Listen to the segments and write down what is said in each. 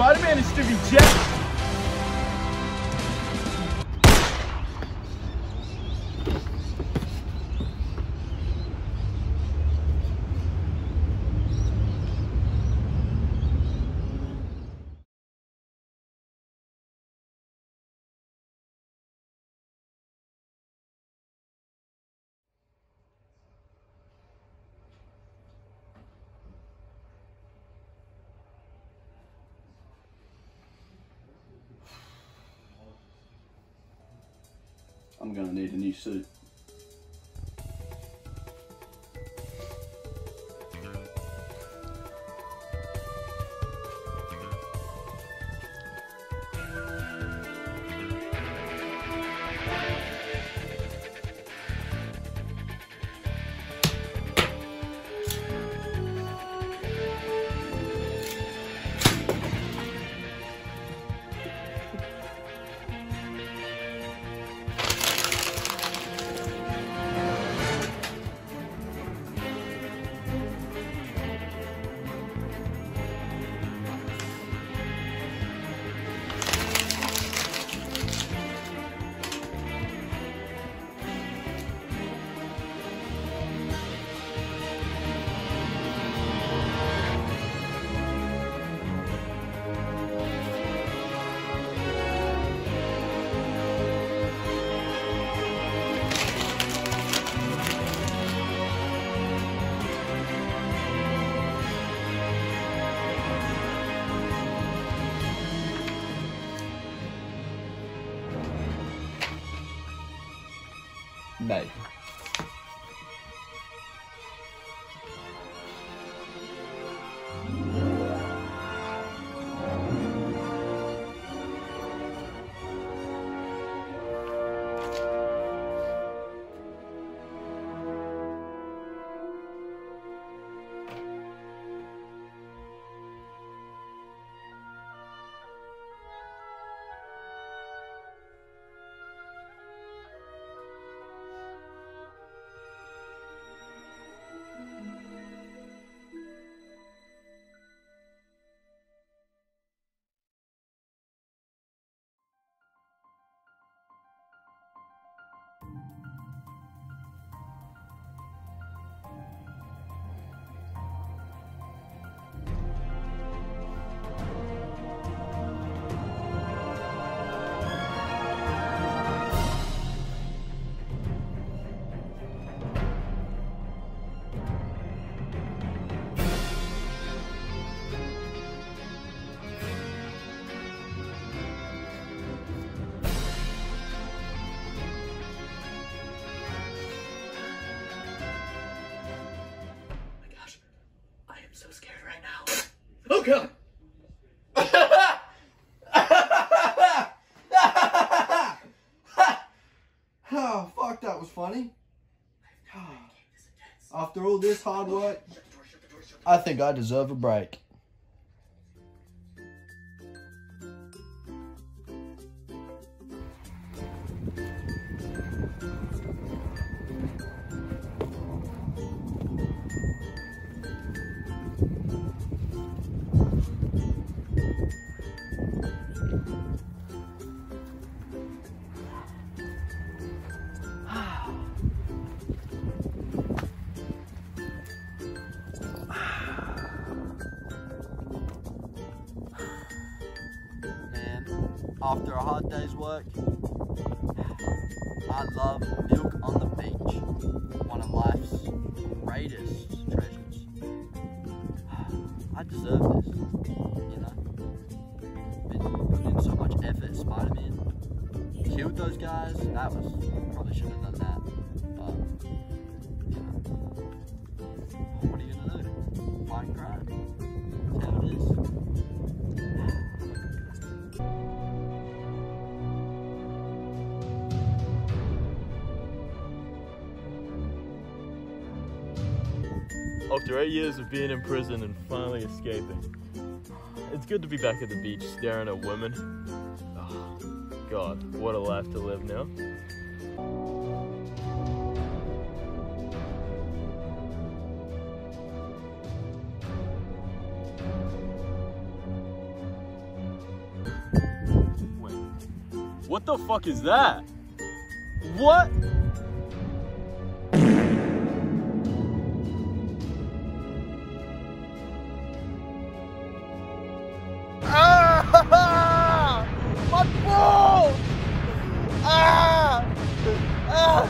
Spider-Man is to be jacked. I'm gonna need a new suit. Mate. I'm so scared right now. Oh God! Oh fuck, that was funny. After all this hard work, I think I deserve a break. After a hard day's work, I love milk on the beach, one of life's greatest treasures. I deserve this, you know. Been putting in so much effort, Spider-Man. Killed those guys, that was, probably should have done that, but, you know, what are you gonna do? Fight and crime, that's how it is. After 8 years of being in prison and finally escaping, it's good to be back at the beach staring at women. Oh, God, what a life to live now. What the fuck is that? What? Ah! My balls! Ah! Ah!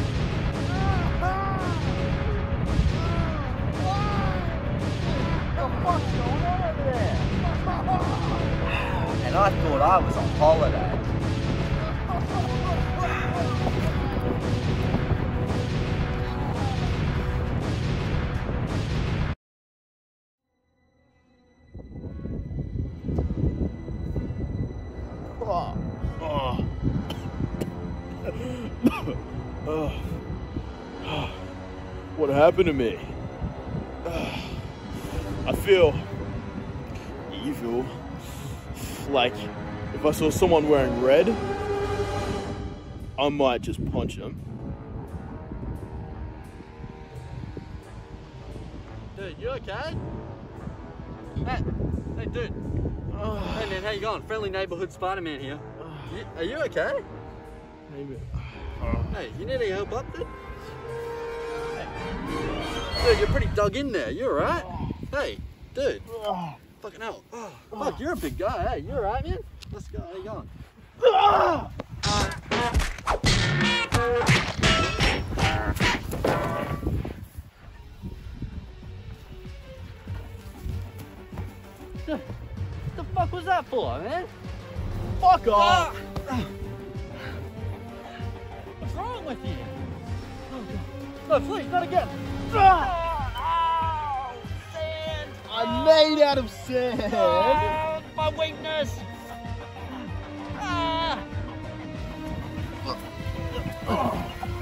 And I thought I was on holiday. Oh. Oh. Oh. Oh. What happened to me? I feel evil. Like, if I saw someone wearing red, I might just punch them. Dude, you okay? Hey dude. Hey man, how you going? Friendly neighborhood Spider-Man here. Are you okay? Maybe. Hey, you need any help up, dude? Hey. Dude, you're pretty dug in there. You alright? Hey, dude. Fucking hell. Oh, fuck, you're a big guy, hey. You alright, man? Let's go. How you going? What the fuck was that for, man? Fuck off! What's wrong with you? Oh, God. No, please, not again. I'm made out of sand. Oh, my weakness. Ah. Oh my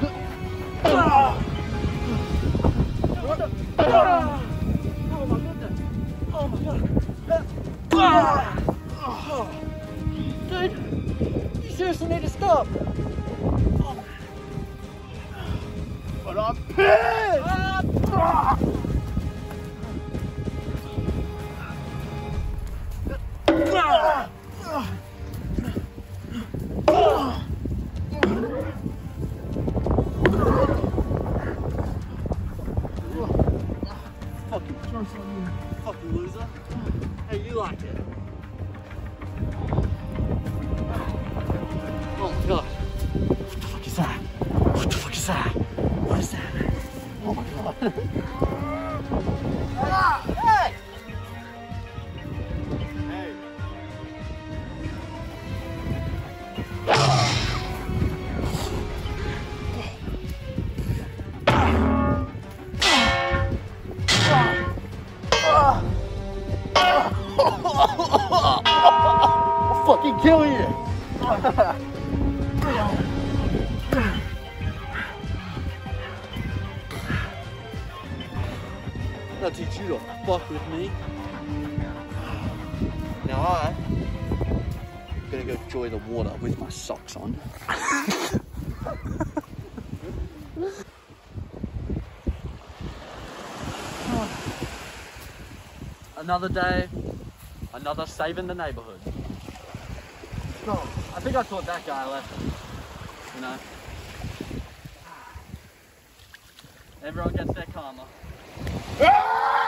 goodness. Oh my god. Oh. Dude, you seriously need to stop. Oh. But I'm pissed. Fucking loser. Hey, you like it? Oh my god. What the fuck is that? What the fuck is that? What is that? Oh my god. Hey! Hey! I'll fucking kill you! Now did you not fuck with me? Now I'm gonna go enjoy the water with my socks on. Another day, another saving the neighborhood. Oh, I think I taught that guy a lesson, you know. Everyone gets their karma. Ah!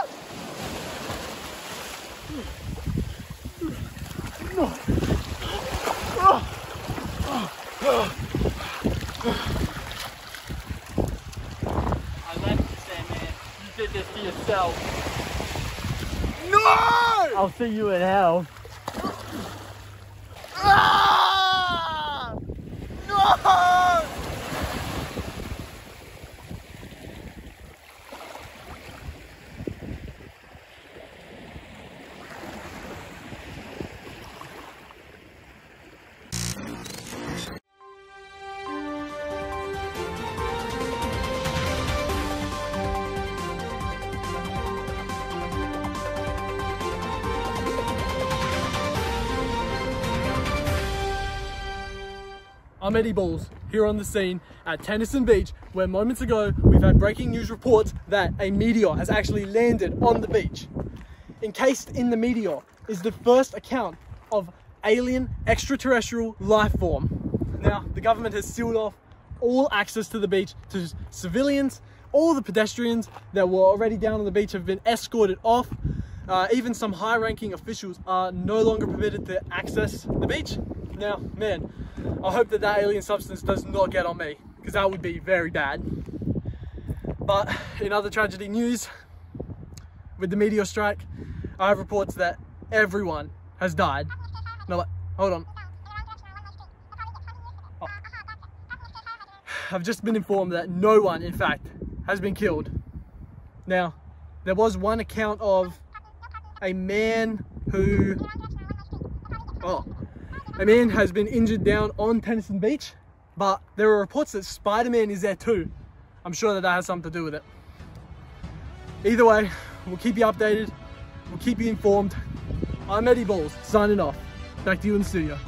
I left you there, man. You did this to yourself. No! I'll see you in hell. Ah! No! I'm Eddie Balls, here on the scene at Tennyson Beach, where moments ago we've had breaking news reports that a meteor has actually landed on the beach. Encased in the meteor is the first account of alien extraterrestrial life form. Now, the government has sealed off all access to the beach to civilians. All the pedestrians that were already down on the beach have been escorted off. Even some high-ranking officials are no longer permitted to access the beach. Now, man, I hope that that alien substance does not get on me, because that would be very bad. But in other tragedy news, with the meteor strike, I have reports that everyone has died. No, hold on. Oh. I've just been informed that no one, in fact, has been killed. Now, there was one account of a man who... Oh. A man has been injured down on Tennyson Beach, but there are reports that Spider-Man is there too. I'm sure that has something to do with it. Either way, we'll keep you updated. We'll keep you informed. I'm Eddie Balls, signing off. Back to you in the studio.